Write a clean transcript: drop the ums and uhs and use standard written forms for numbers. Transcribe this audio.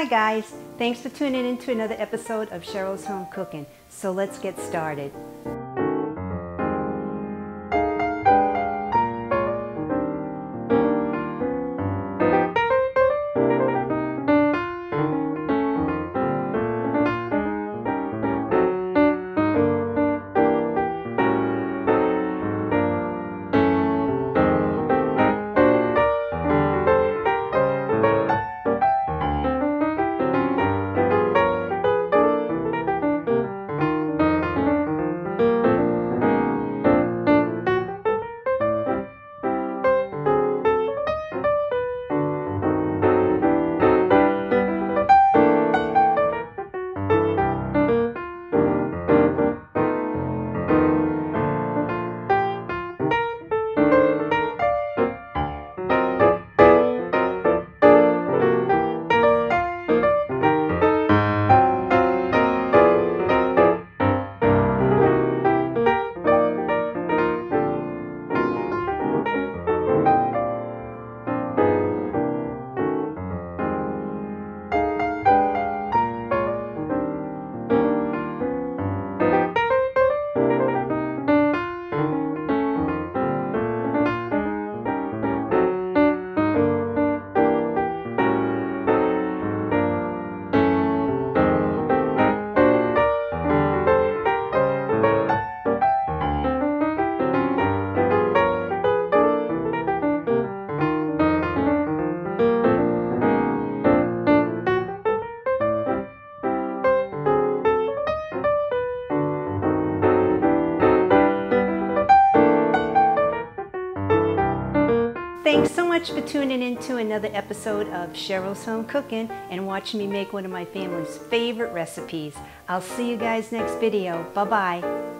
Hi guys, thanks for tuning in to another episode of Cheryl's Home Cooking. So let's get started. Thanks so much for tuning in to another episode of Cheryl's Home Cooking and watching me make one of my family's favorite recipes. I'll see you guys next video. Bye-bye.